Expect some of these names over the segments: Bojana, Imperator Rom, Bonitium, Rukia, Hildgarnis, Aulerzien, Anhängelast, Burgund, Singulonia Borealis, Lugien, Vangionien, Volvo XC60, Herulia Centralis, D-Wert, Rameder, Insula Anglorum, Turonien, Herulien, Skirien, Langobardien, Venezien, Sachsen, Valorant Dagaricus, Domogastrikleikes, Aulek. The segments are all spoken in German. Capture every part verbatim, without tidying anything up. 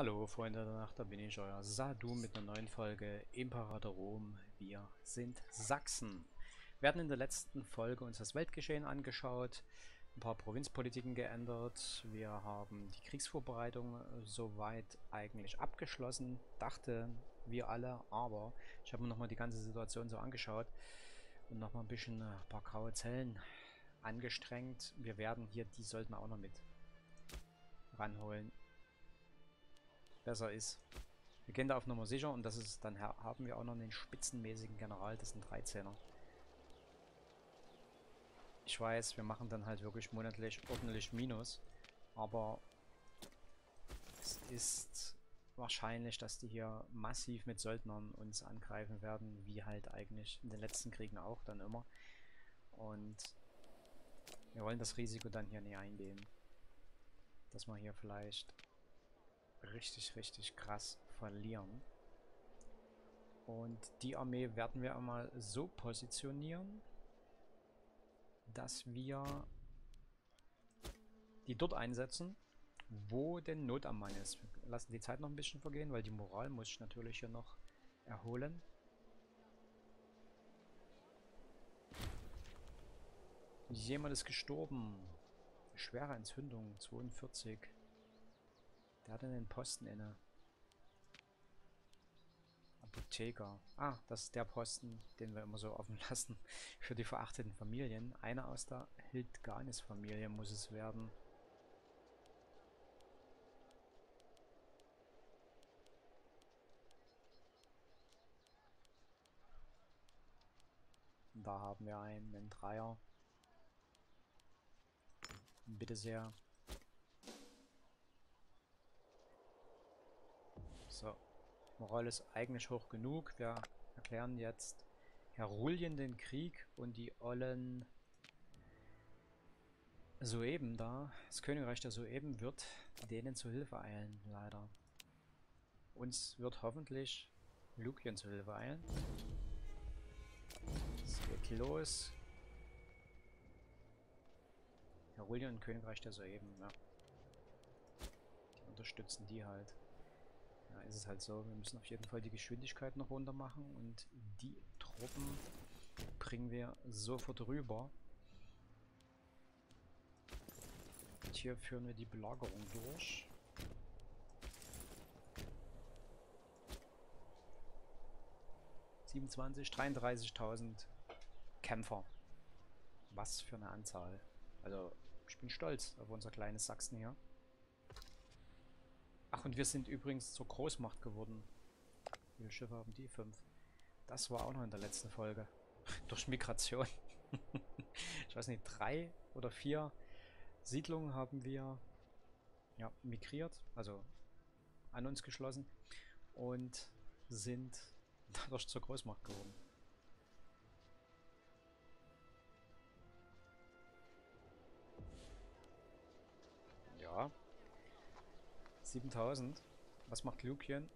Hallo Freunde der Nacht, da bin ich euer Sadu mit einer neuen Folge Imperator Rom. Wir sind Sachsen. Wir hatten in der letzten Folge uns das Weltgeschehen angeschaut, ein paar Provinzpolitiken geändert. Wir haben die Kriegsvorbereitung soweit eigentlich abgeschlossen, dachten wir alle, aber ich habe mir nochmal die ganze Situation so angeschaut und nochmal ein bisschen ein paar graue Zellen angestrengt. Wir werden hier, die sollten wir auch noch mit ranholen. Besser ist. Wir gehen da auf Nummer sicher und das ist, dann haben wir auch noch einen spitzenmäßigen General, das sind Dreizehner. Ich weiß, wir machen dann halt wirklich monatlich ordentlich Minus, aber es ist wahrscheinlich, dass die hier massiv mit Söldnern uns angreifen werden, wie halt eigentlich in den letzten Kriegen auch dann immer. Und wir wollen das Risiko dann hier nicht eingehen, dass wir hier vielleicht richtig, richtig krass verlieren. Und die Armee werden wir einmal so positionieren, dass wir die dort einsetzen, wo denn Not am Mann ist. Wir lassen die Zeit noch ein bisschen vergehen, weil die Moral muss ich natürlich hier noch erholen. Jemand ist gestorben. Schwere Entzündung, zweiundvierzig. Der hat einen Posten inne. Apotheker. Ah, das ist der Posten, den wir immer so offen lassen. Für die verachteten Familien. Einer aus der Hildgarnis-Familie muss es werden. Da haben wir einen, einen Dreier. Bitte sehr. So, Moral ist eigentlich hoch genug. Wir erklären jetzt Herulien den Krieg und die Ollen soeben da. Das Königreich der soeben wird denen zu Hilfe eilen, leider. Uns wird hoffentlich Lugien zu Hilfe eilen. Es geht los. Herulien und Königreich der soeben, ja. Die unterstützen die halt. Ja, ist es halt so, wir müssen auf jeden Fall die Geschwindigkeit noch runter machen und die Truppen bringen wir sofort rüber. Und hier führen wir die Belagerung durch. siebenundzwanzig, dreiunddreißigtausend Kämpfer. Was für eine Anzahl. Also, ich bin stolz auf unser kleines Sachsen hier. Ach, und wir sind übrigens zur Großmacht geworden. Wie viele Schiffe haben die? Fünf. Das war auch noch in der letzten Folge. Durch Migration. Ich weiß nicht, drei oder vier Siedlungen haben wir ja migriert, also an uns geschlossen und sind dadurch zur Großmacht geworden. Ja. siebentausend. Was macht Lugien?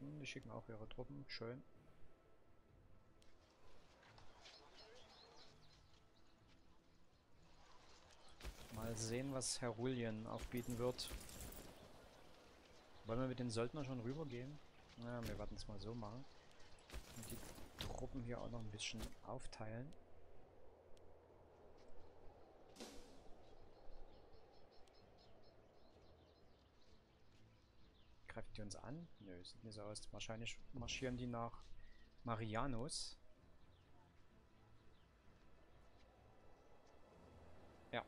Hm, die schicken auch ihre Truppen. Schön. Mal sehen, was Herulien aufbieten wird. Wollen wir mit den Söldnern schon rübergehen? Naja, wir werden es mal so machen. Und die Truppen hier auch noch ein bisschen aufteilen. Greifen die uns an? Nö, sieht mir so aus. Wahrscheinlich marschieren die nach Marianus. Ja.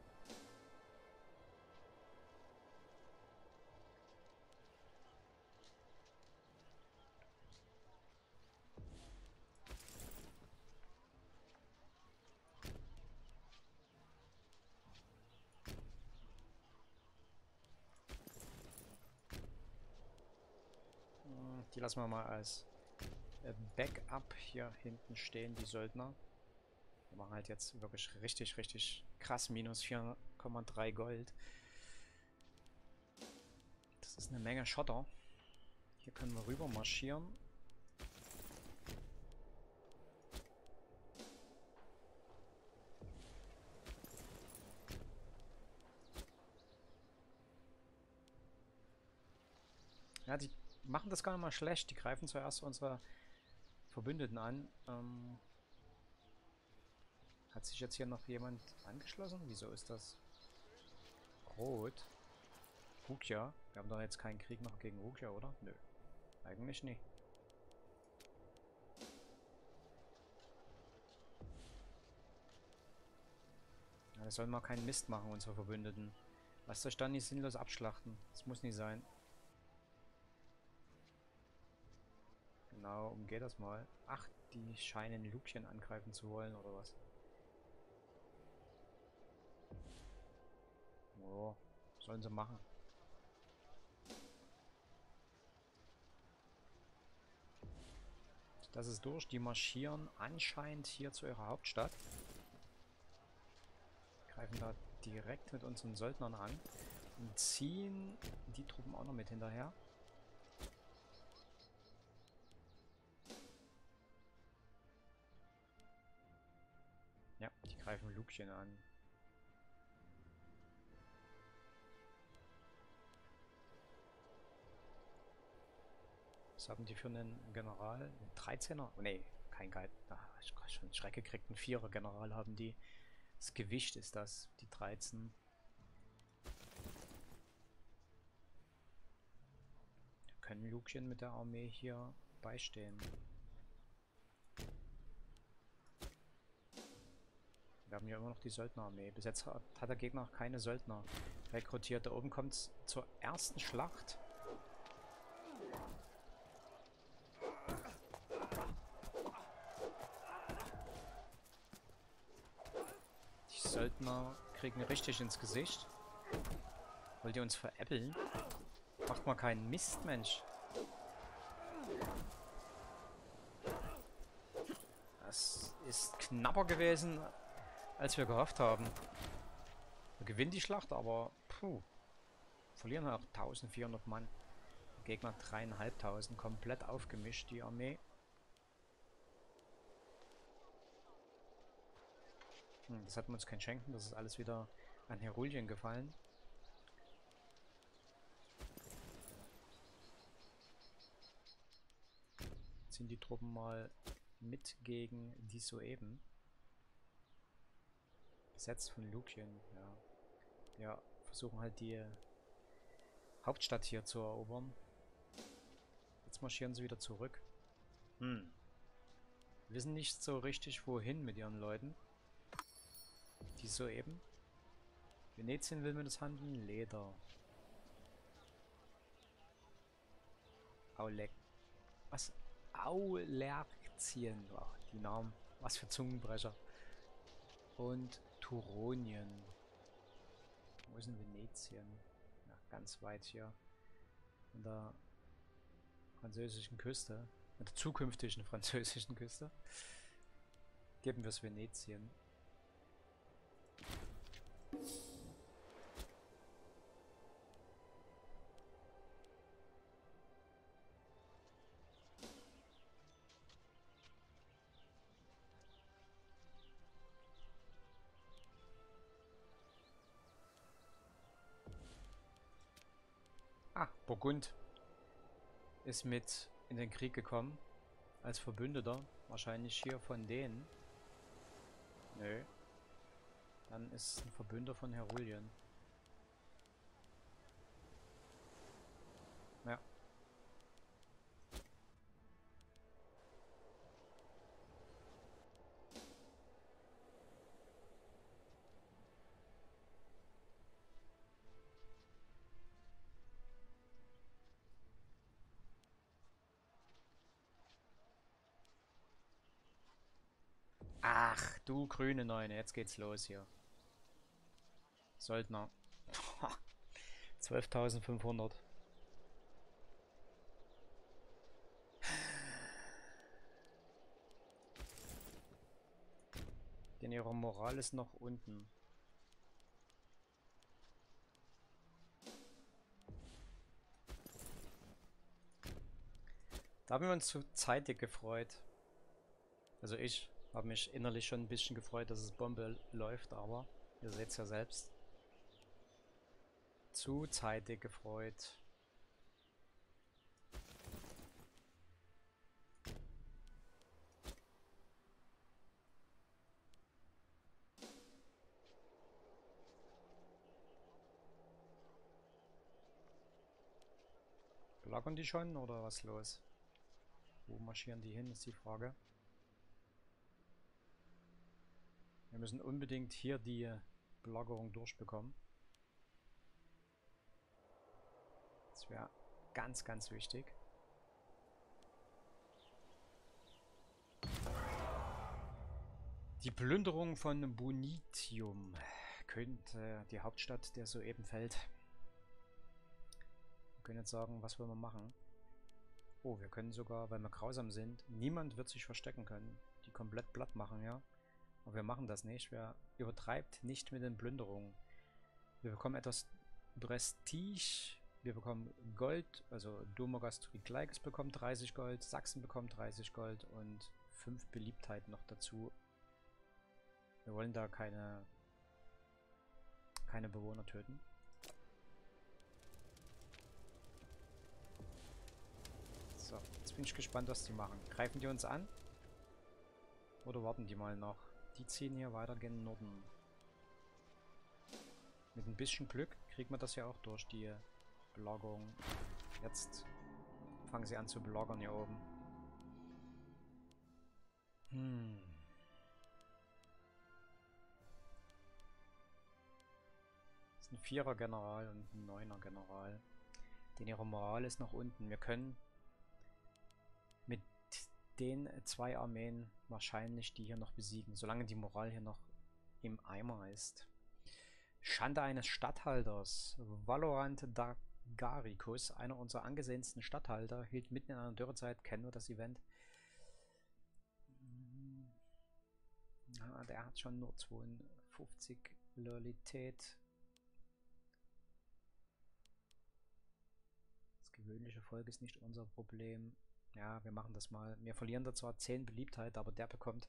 Die lassen wir mal als Backup hier hinten stehen, die Söldner. Wir machen halt jetzt wirklich richtig, richtig krass minus vier Komma drei Gold. Das ist eine Menge Schotter. Hier können wir rüber marschieren. Ja, die machen das gar nicht mal schlecht. Die greifen zuerst unsere Verbündeten an. Ähm, hat sich jetzt hier noch jemand angeschlossen? Wieso ist das rot? Rukia. Wir haben doch jetzt keinen Krieg noch gegen Rukia, oder? Nö. Eigentlich nicht. Ja, das sollen wir keinen Mist machen, unsere Verbündeten. Lasst euch dann nicht sinnlos abschlachten. Das muss nicht sein. Genau, umgeht das mal. Ach, die scheinen Lugien angreifen zu wollen, oder was? Oh, sollen sie machen. Das ist durch. Die marschieren anscheinend hier zu ihrer Hauptstadt. Greifen da direkt mit unseren Söldnern an und ziehen die Truppen auch noch mit hinterher. Ja, die greifen Lugien an. Was haben die für einen General? Einen dreizehner? Oh, nee, kein Guide. Ah, ich habe schon Schreck gekriegt. Einen vierer General haben die. Das Gewicht ist das, die dreizehn. Da können Lugien mit der Armee hier beistehen. Wir haben ja immer noch die Söldnerarmee. Bis jetzt hat, hat der Gegner keine Söldner rekrutiert. Da oben kommt es zur ersten Schlacht. Söldner kriegen richtig ins Gesicht. Wollt ihr uns veräppeln? Macht mal keinen Mist, Mensch. Das ist knapper gewesen, als wir gehofft haben. Wir gewinnen die Schlacht, aber puh, verlieren halt eintausendvierhundert Mann. Der Gegner dreitausendfünfhundert, komplett aufgemischt, die Armee. Das hat man uns kein Schenken, das ist alles wieder an Herulien gefallen. Ziehen die Truppen mal mit gegen die soeben. Besetzt von Lugien, ja. Ja, versuchen halt die Hauptstadt hier zu erobern. Jetzt marschieren sie wieder zurück. Hm. Wissen nicht so richtig wohin mit ihren Leuten. Die soeben. Venezien will mir das handeln. Leder. Aulek. Was? Aulerzien. Oh, die Namen. Was für Zungenbrecher. Und Turonien. Wo ist denn Venezien? Ja, ganz weit hier. An der französischen Küste. An der zukünftigen französischen Küste. Geben wir es Venezien. Ah, Burgund ist mit in den Krieg gekommen. Als Verbündeter. Wahrscheinlich hier von denen. Nö. Dann ist es ein Verbündeter von Herulien. Ja. Ach, du grüne Neune, jetzt geht's los hier. Söldner. zwölftausendfünfhundert. Denn ihre Moral ist noch unten. Da haben wir uns zu zeitig gefreut. Also ich habe mich innerlich schon ein bisschen gefreut, dass es Bombe läuft, aber ihr seht es ja selbst. Zu zeitig gefreut. Lagern die schon oder was los? Wo marschieren die hin, ist die Frage. Wir müssen unbedingt hier die Belagerung durchbekommen. Das wäre ganz, ganz wichtig. Die Plünderung von Bonitium könnte die Hauptstadt der soeben fällt. Wir können jetzt sagen, was wollen wir machen? Oh, wir können sogar, weil wir grausam sind, niemand wird sich verstecken können. Die komplett platt machen, ja. Aber wir machen das nicht. Wir übertreibt nicht mit den Plünderungen. Wir bekommen etwas Prestige. Wir bekommen Gold. Also Domogastrikleikes bekommt dreißig Gold. Sachsen bekommt dreißig Gold. Und fünf Beliebtheiten noch dazu. Wir wollen da keine, keine Bewohner töten. So, jetzt bin ich gespannt, was die machen. Greifen die uns an? Oder warten die mal noch? Die ziehen hier weiter gen Norden. Mit ein bisschen Glück kriegt man das ja auch durch die Belagerung. Jetzt fangen sie an zu belagern hier oben. Hm. Das ist ein Vierer-General und ein Neuner-General. Denn ihre Moral ist nach unten. Wir können mit den zwei Armeen wahrscheinlich die hier noch besiegen, solange die Moral hier noch im Eimer ist. Schande eines Statthalters. Valorant Dagaricus, einer unserer angesehensten Statthalter, hielt mitten in einer Dürrezeit, kennen wir das Event. Ja, der hat schon nur zweiundfünfzig Loyalität. Das gewöhnliche Volk ist nicht unser Problem. Ja, wir machen das mal. Wir verlieren da zwar zehn Beliebtheit, aber der bekommt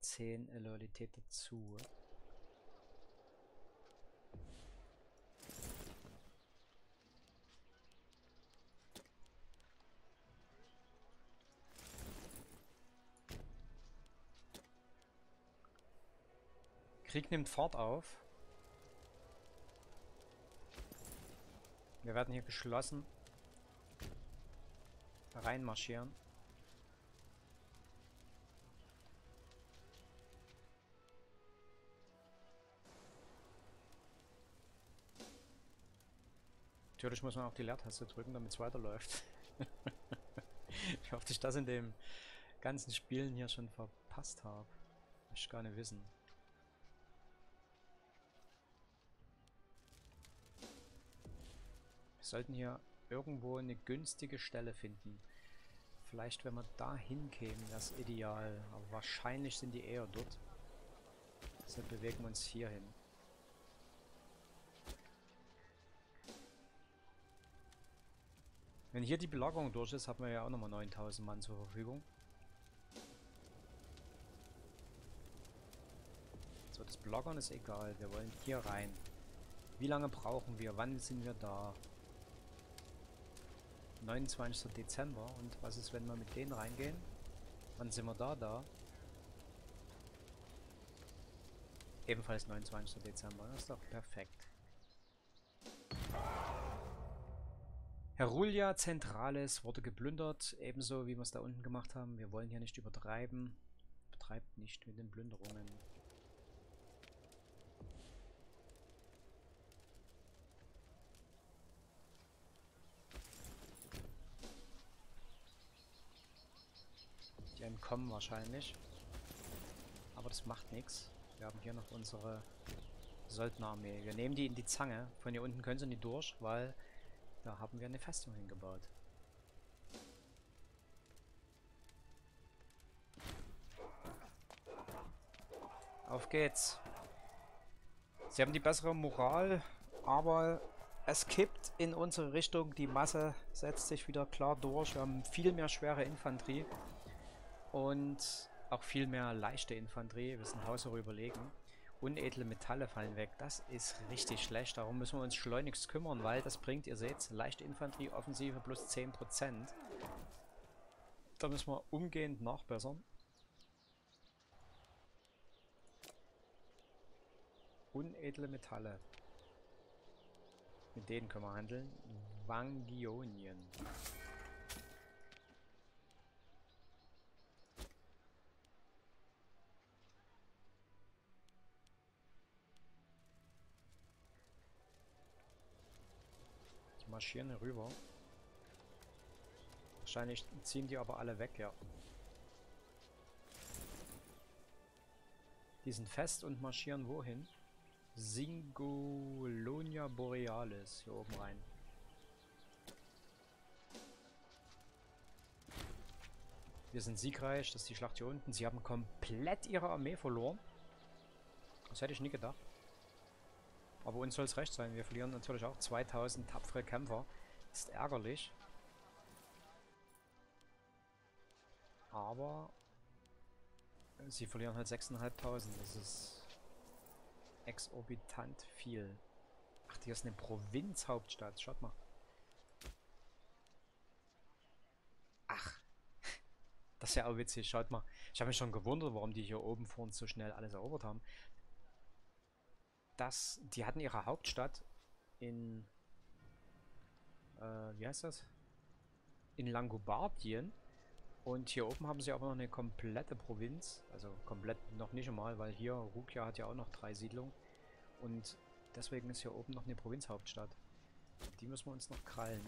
zehn Loyalität dazu. Krieg nimmt Fahrt auf. Wir werden hier geschlossen reinmarschieren. Natürlich muss man auch die Leertaste drücken, damit es weiterläuft. Ich hoffe, dass ich das in dem ganzen Spielen hier schon verpasst habe. Ich kann nicht wissen. Wir sollten hier irgendwo eine günstige Stelle finden. Vielleicht, wenn wir da hinkämen, das ist ideal. Aber wahrscheinlich sind die eher dort. Deshalb bewegen wir uns hier hin. Wenn hier die Belagerung durch ist, haben wir ja auch nochmal neuntausend Mann zur Verfügung. So, das Belagern ist egal. Wir wollen hier rein. Wie lange brauchen wir? Wann sind wir da? neunundzwanzigster Dezember. Und was ist, wenn wir mit denen reingehen? Wann sind wir da? Da. Ebenfalls neunundzwanzigster Dezember. Das ist doch perfekt. Herulia Centralis wurde geplündert. Ebenso wie wir es da unten gemacht haben. Wir wollen hier nicht übertreiben. Betreibt nicht mit den Plünderungen. Kommen wahrscheinlich, aber das macht nichts. Wir haben hier noch unsere Söldnerarmee. Wir nehmen die in die Zange. Von hier unten können sie nicht durch, weil da haben wir eine Festung hingebaut. Auf geht's. Sie haben die bessere Moral, aber es kippt in unsere Richtung. Die Masse setzt sich wieder klar durch. Wir haben viel mehr schwere Infanterie. Und auch viel mehr leichte Infanterie. Wir sind Hausherr überlegen. Unedle Metalle fallen weg. Das ist richtig schlecht. Darum müssen wir uns schleunigst kümmern, weil das bringt, ihr seht, leichte Infanterie, Offensive plus zehn Prozent. Da müssen wir umgehend nachbessern. Unedle Metalle. Mit denen können wir handeln. Vangionien. Die marschieren hier rüber. Wahrscheinlich ziehen die aber alle weg, ja. Die sind fest und marschieren wohin? Singulonia Borealis, hier oben rein. Wir sind siegreich, das ist die Schlacht hier unten. Sie haben komplett ihre Armee verloren. Das hätte ich nie gedacht. Aber uns soll es recht sein, wir verlieren natürlich auch zweitausend tapfere Kämpfer. Ist ärgerlich. Aber sie verlieren halt sechstausendfünfhundert, das ist exorbitant viel. Ach, hier ist eine Provinzhauptstadt, schaut mal. Ach, das ist ja auch witzig, schaut mal. Ich habe mich schon gewundert, warum die hier oben vor uns so schnell alles erobert haben. Das, die hatten ihre Hauptstadt in, äh, wie heißt das? In Langobardien. Und hier oben haben sie aber noch eine komplette Provinz, also komplett noch nicht einmal, weil hier Rukia hat ja auch noch drei Siedlungen und deswegen ist hier oben noch eine Provinzhauptstadt. Die müssen wir uns noch krallen.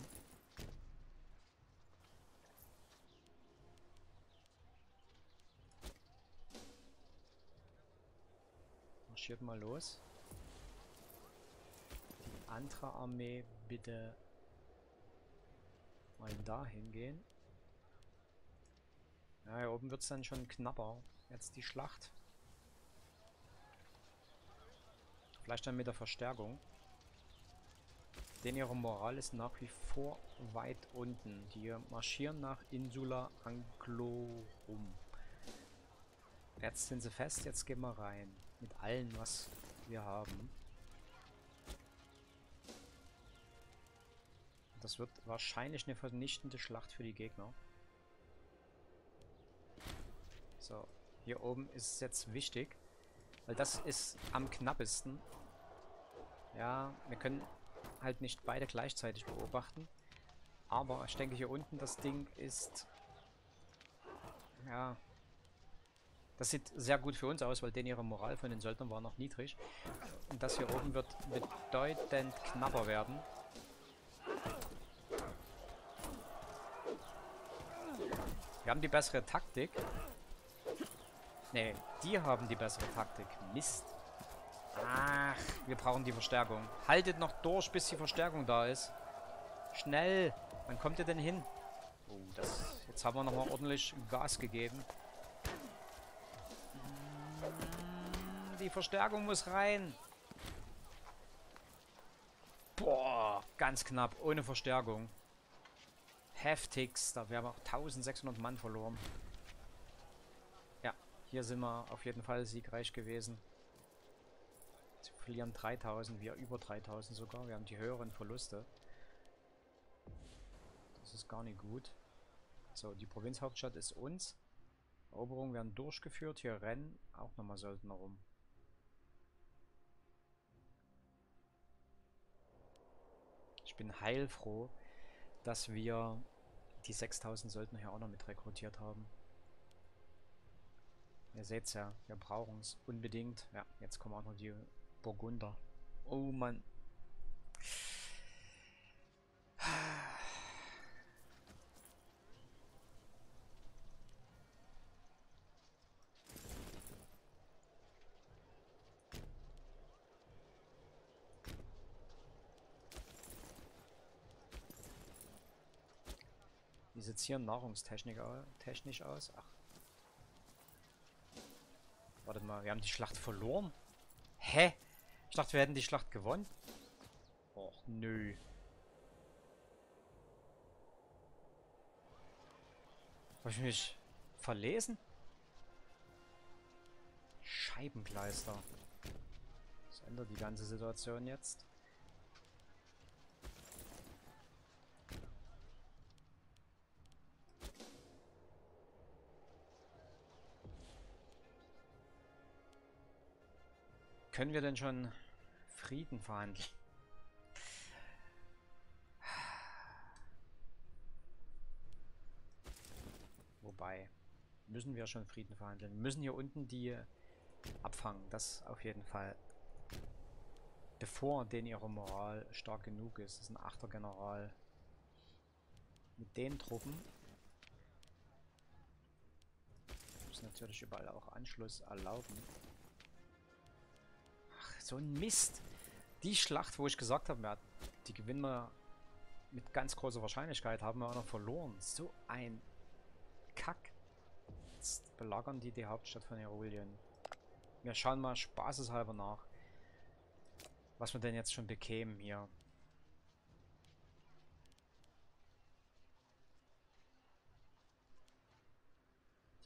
Marschiert mal los. Die andere Armee bitte mal dahin gehen. Na, hier oben wird es dann schon knapper. Jetzt die Schlacht. Vielleicht dann mit der Verstärkung. Denn ihre Moral ist nach wie vor weit unten. Die marschieren nach Insula Anglorum. Jetzt sind sie fest, jetzt gehen wir rein. Mit allem, was wir haben. Das wird wahrscheinlich eine vernichtende Schlacht für die Gegner. So, hier oben ist es jetzt wichtig, weil das ist am knappesten. Ja, wir können halt nicht beide gleichzeitig beobachten. Aber ich denke, hier unten das Ding ist... Ja... Das sieht sehr gut für uns aus, weil denn ihre Moral von den Söldnern war noch niedrig. Und das hier oben wird bedeutend knapper werden. Wir haben die bessere Taktik. Nee, die haben die bessere Taktik. Mist. Ach, wir brauchen die Verstärkung. Haltet noch durch, bis die Verstärkung da ist. Schnell. Wann kommt ihr denn hin? Oh, das... Jetzt haben wir nochmal ordentlich Gas gegeben. Die Verstärkung muss rein. Boah, ganz knapp. Ohne Verstärkung. Heftigst. Da wären wir auch eintausendsechshundert Mann verloren. Hier sind wir auf jeden Fall siegreich gewesen. Sie verlieren dreitausend, wir über dreitausend sogar. Wir haben die höheren Verluste. Das ist gar nicht gut. So, die Provinzhauptstadt ist uns. Eroberungen werden durchgeführt. Hier rennen auch nochmal Söldner rum. Ich bin heilfroh, dass wir die sechstausend Söldner hier auch noch mit rekrutiert haben. Ihr seht's ja, wir brauchen es unbedingt. Ja, jetzt kommen auch noch die Burgunder. Oh Mann. Wie sieht es hier nahrungstechnisch technisch aus? Ach. Wartet mal, wir haben die Schlacht verloren? Hä? Ich dachte, wir hätten die Schlacht gewonnen. Och, nö. Hab ich mich verlesen? Scheibenkleister. Das ändert die ganze Situation jetzt. Können wir denn schon Frieden verhandeln? müssen wir schon Frieden verhandeln. Wir müssen hier unten die abfangen, das auf jeden Fall. Bevor denen ihre Moral stark genug ist. Das ist ein achter General. Mit den Truppen muss natürlich überall auch Anschluss erlauben. Ach, so ein Mist. Die Schlacht, wo ich gesagt habe, die gewinnen wir mit ganz großer Wahrscheinlichkeit, haben wir auch noch verloren. So ein Kack. Jetzt belagern die die Hauptstadt von Herulien. Wir schauen mal spaßeshalber nach, was wir denn jetzt schon bekämen hier.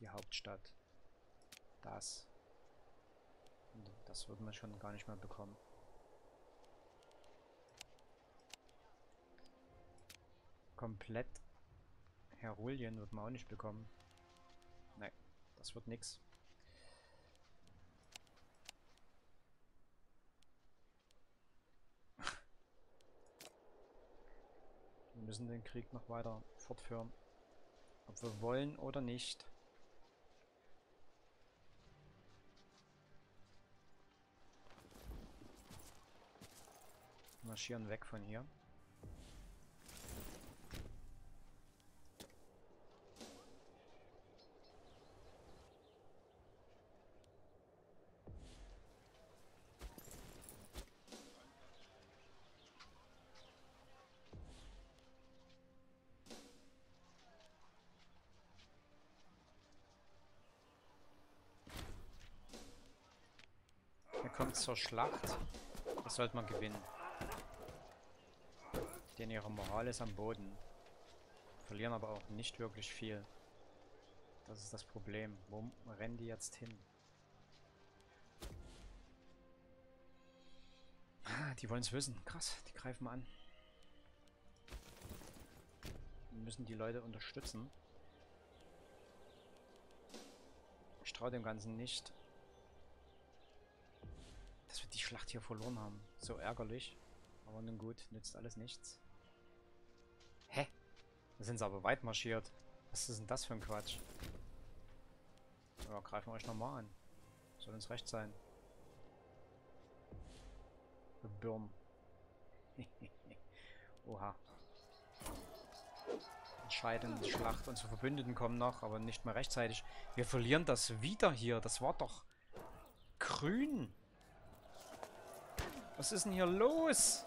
Die Hauptstadt. Das. Das wird man schon gar nicht mehr bekommen. Komplett Herulien wird man auch nicht bekommen. Nein, das wird nix. Wir müssen den Krieg noch weiter fortführen. Ob wir wollen oder nicht. Marschieren weg von hier. Hier kommt zur Schlacht. Das sollte man gewinnen. Denn ihre Moral ist am Boden. Verlieren aber auch nicht wirklich viel. Das ist das Problem. Wo rennen die jetzt hin? Ah, die wollen es wissen. Krass, die greifen an. Wir müssen die Leute unterstützen. Ich traue dem Ganzen nicht. Dass wir die Schlacht hier verloren haben. So ärgerlich. Aber nun gut, nützt alles nichts. Hä? Da sind sie aber weit marschiert. Was ist denn das für ein Quatsch? Ja, greifen wir euch nochmal an. Soll uns recht sein. Birn. Oha. Entscheidende Schlacht. Unsere Verbündeten kommen noch, aber nicht mehr rechtzeitig. Wir verlieren das wieder hier. Das war doch grün. Was ist denn hier los?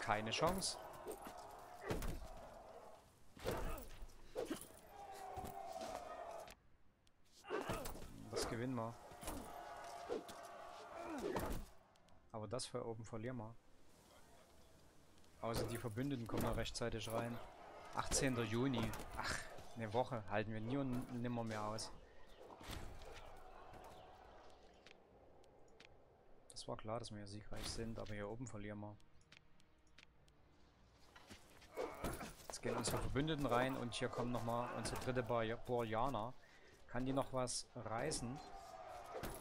Keine Chance. Das gewinnen wir. Aber das hier oben verlieren wir. Außer die Verbündeten kommen noch rechtzeitig rein. achtzehnter Juni. Ach, eine Woche. Halten wir nie und nimmer mehr aus. Das war klar, dass wir hier siegreich sind, aber hier oben verlieren wir. Gehen unsere Verbündeten rein und hier kommen nochmal unsere dritte Bojana. Kann die noch was reißen?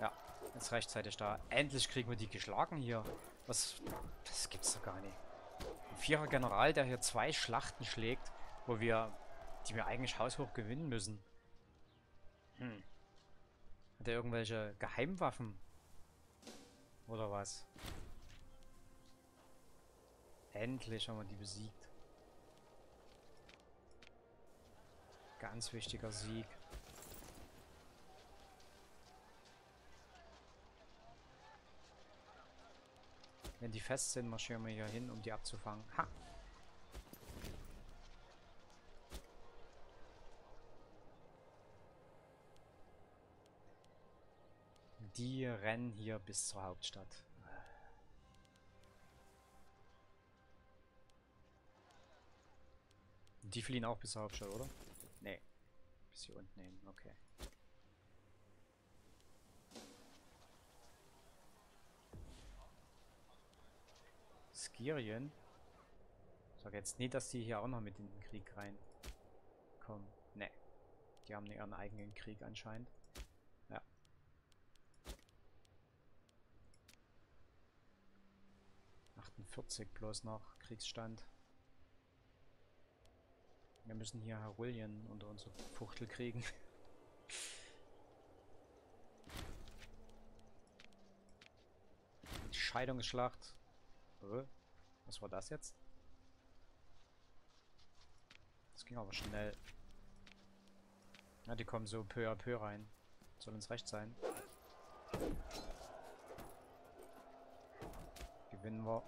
Ja, jetzt rechtzeitig da. Endlich kriegen wir die geschlagen hier. Was? Das gibt's doch gar nicht. Ein vierer General, der hier zwei Schlachten schlägt, wo wir, die wir eigentlich haushoch gewinnen müssen. Hm. Hat er irgendwelche Geheimwaffen? Oder was? Endlich haben wir die besiegt. Ganz wichtiger Sieg. Wenn die fest sind, marschieren wir hier hin, um die abzufangen. Ha! Die rennen hier bis zur Hauptstadt. Die fliehen auch bis zur Hauptstadt, oder? Nee, bis hier unten hin, okay. Skirien? Ich sag jetzt nicht, dass die hier auch noch mit in den Krieg reinkommen. Nee, die haben ihren eigenen Krieg anscheinend. Ja. achtundvierzig bloß noch Kriegsstand. Wir müssen hier Herulien unter unsere Fuchtel kriegen. Scheidungsschlacht. Was war das jetzt? Das ging aber schnell. Ja, die kommen so peu à peu rein. Soll uns recht sein. Gewinnen wir.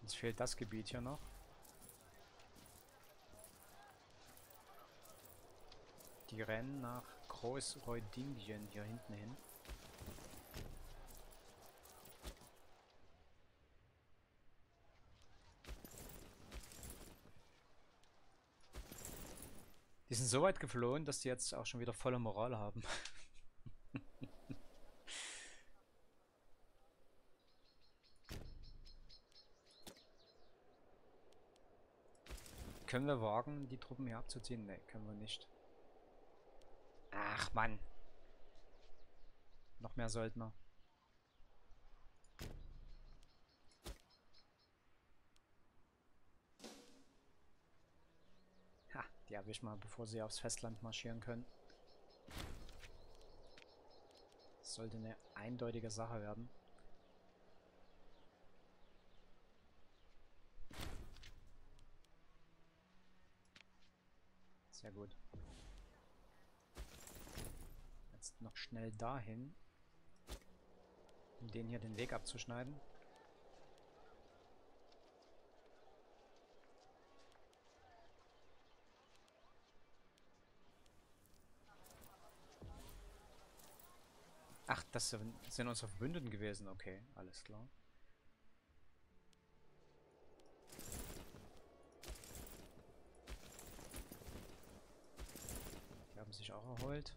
Uns fehlt das Gebiet hier noch. Die rennen nach Großreudingien hier hinten hin. Die sind so weit geflohen, dass die jetzt auch schon wieder volle Moral haben. Können wir wagen, die Truppen hier abzuziehen? Ne, können wir nicht. Ach Mann. Noch mehr Söldner. Ha, die habe ich mal, bevor sie aufs Festland marschieren können. Das sollte eine eindeutige Sache werden. Sehr gut. Jetzt noch schnell dahin, um denen hier den Weg abzuschneiden. Ach, das sind unsere Verbündeten gewesen. Okay, alles klar. Die haben sich auch erholt.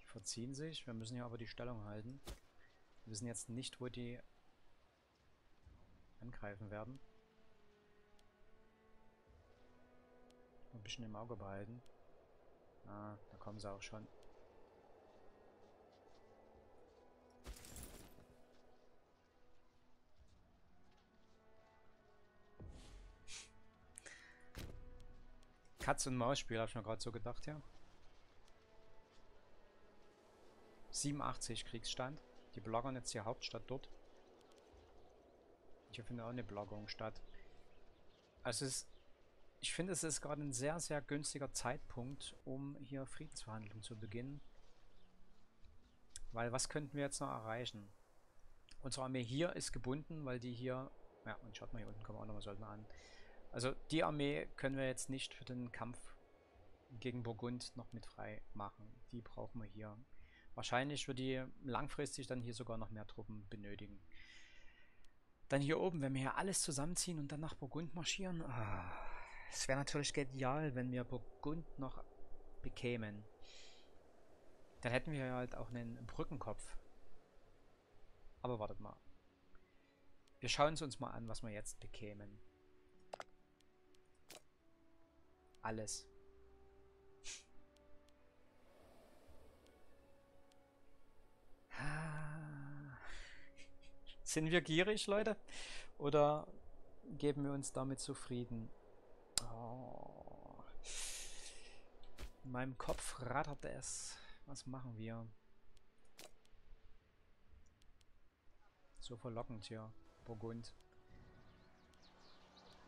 Die verziehen sich. Wir müssen hier aber die Stellung halten. Wir wissen jetzt nicht, wo die angreifen werden. Ein bisschen im Auge behalten. Ah, da kommen sie auch schon. Katz- und Maus-Spiel, habe ich mir gerade so gedacht, ja. siebenundachtzig Kriegsstand. Die belagern jetzt die Hauptstadt dort. Hier findet auch eine Belagerung statt. Also es ist, ich finde, es ist gerade ein sehr, sehr günstiger Zeitpunkt, um hier Friedensverhandlungen zu beginnen. Weil was könnten wir jetzt noch erreichen? Unsere Armee hier ist gebunden, weil die hier... Ja, und schaut mal, hier unten kommen auch nochmal Söldner an. Also die Armee können wir jetzt nicht für den Kampf gegen Burgund noch mit frei machen. Die brauchen wir hier. Wahrscheinlich wird die langfristig dann hier sogar noch mehr Truppen benötigen. Dann hier oben, wenn wir hier alles zusammenziehen und dann nach Burgund marschieren. Ah, es wäre natürlich genial, wenn wir Burgund noch bekämen. Dann hätten wir halt auch einen Brückenkopf. Aber wartet mal. Wir schauen es uns mal an, was wir jetzt bekämen. Alles. Sind wir gierig, Leute? Oder geben wir uns damit zufrieden? Oh. In meinem Kopf rattert es. Was machen wir? So verlockend hier. Burgund.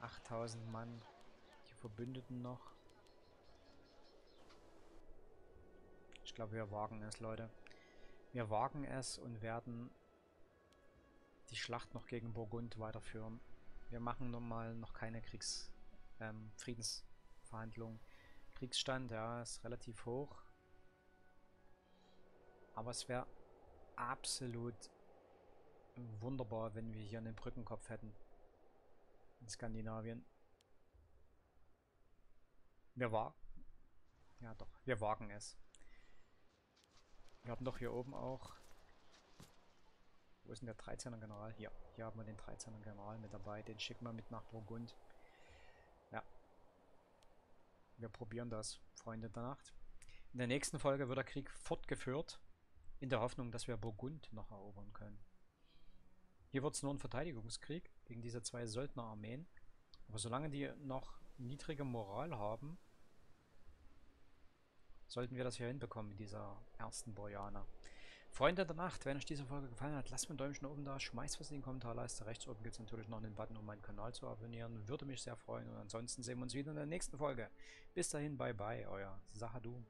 achttausend Mann. Die Verbündeten noch. Ich glaube, wir wagen es, Leute. Wir wagen es und werden die Schlacht noch gegen Burgund weiterführen. Wir machen normal noch keine Kriegs-, ähm, Friedensverhandlungen. Kriegsstand, ja, ist relativ hoch. Aber es wäre absolut wunderbar, wenn wir hier einen Brückenkopf hätten. In Skandinavien. Wir wagen. Ja doch, wir wagen es. Wir haben doch hier oben auch... Wo ist denn der dreizehner General? Hier. Hier haben wir den dreizehner General mit dabei. Den schicken wir mit nach Burgund. Ja. Wir probieren das, Freunde der Nacht. In der nächsten Folge wird der Krieg fortgeführt, in der Hoffnung, dass wir Burgund noch erobern können. Hier wird es nur ein Verteidigungskrieg gegen diese zwei Söldnerarmeen. Aber solange die noch niedrige Moral haben, sollten wir das hier hinbekommen mit dieser ersten Bojana. Freunde der Nacht, wenn euch diese Folge gefallen hat, lasst mir ein Däumchen oben da, schmeißt was in die Kommentarleiste. Rechts oben gibt es natürlich noch einen Button, um meinen Kanal zu abonnieren. Würde mich sehr freuen und ansonsten sehen wir uns wieder in der nächsten Folge. Bis dahin, bye bye, euer Sahadu.